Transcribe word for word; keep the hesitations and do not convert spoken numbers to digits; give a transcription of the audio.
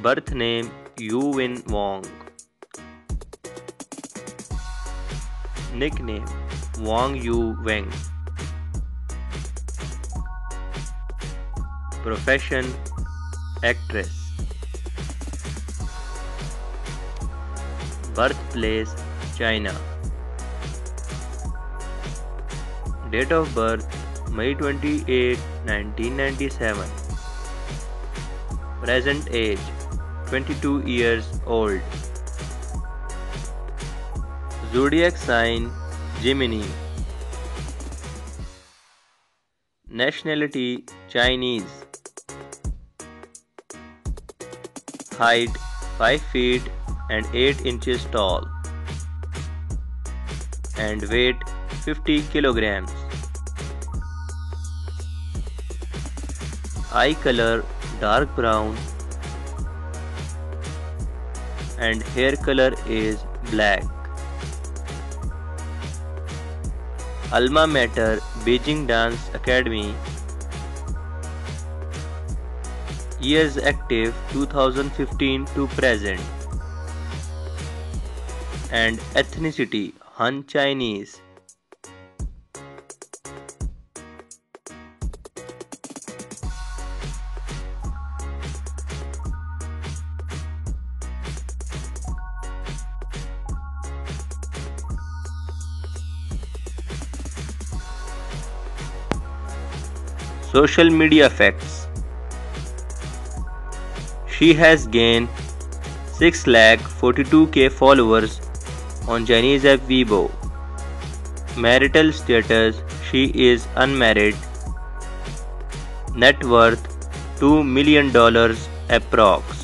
Birth name Yu Wen Wang. Nickname Wang Yu Wen. Profession actress. Birthplace China. Date of birth May twenty-eighth nineteen ninety-seven. Present age twenty-two years old. Zodiac sign Gemini. Nationality Chinese. Height five feet and eight inches tall and weight fifty kilograms. Eye color dark brown and hair color is black. Alma mater Beijing Dance Academy. Years active two thousand fifteen to present. And ethnicity Han Chinese. Social media facts. She has gained six lakh forty-two thousand followers on Chinese app Weibo. Marital status: she is unmarried. Net worth two million dollars approx.